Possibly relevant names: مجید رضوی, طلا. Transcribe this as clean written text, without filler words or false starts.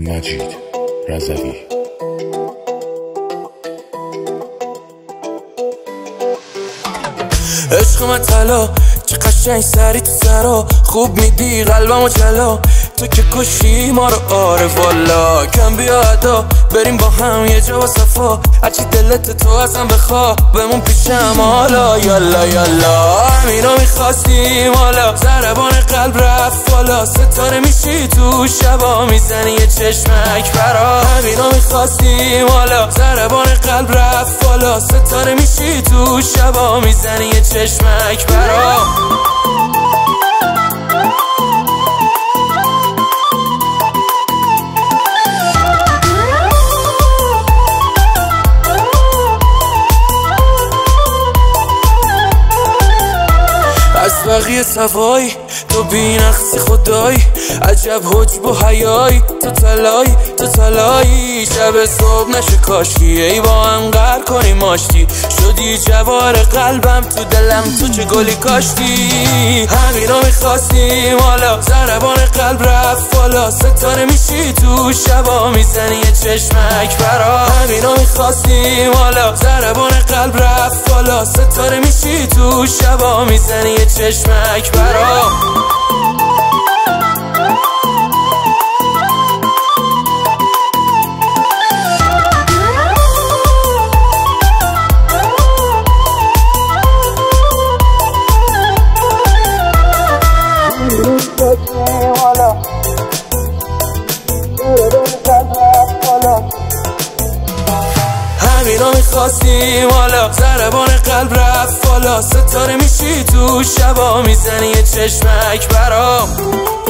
مجید رضوی. عشقم طلا چه قشنگ سری تو سرا، خوب میدی قلبمو جلا، تو که کشی ما رو آره والا. کم بیا ادا بریم با هم یه جا و صفا، هرچی دلت تو ازم بخوا بمون پیشم حالا. یالا یالا همینو میخواستیم حالا، ضربان قلب رفت بالا، ستاره میشی تو شبا میزنی یه چشمک برا. همینو میخواستیم حالا، ضربان قلب رفت بالا، ستاره میشی تو شبا میزنی یه چشمک برا. بقیه صفایی تو بی نقص خدایی، عجب حجب و حیایی، تو طلایی شب صبح نشه کاشکی ای با هم قهر کنیم آشتی، شدی جوار قلبم تو دلم، تو چه گلی کاشتی. همینو میخواستیم حالا، ضربان قلب رفت بالا، ستاره میشی تو شبا میزنی یه چشمک برا. همینو میخواستیم حالا، ضربان قلب رفت بالا، ستاره میشی تو شبا میزنی یه چشمک برا. همینو میخواستیم حالا، ضربان قلب رفت بالا، ستاره میشی تو شبا میزنی یه چشمک برام.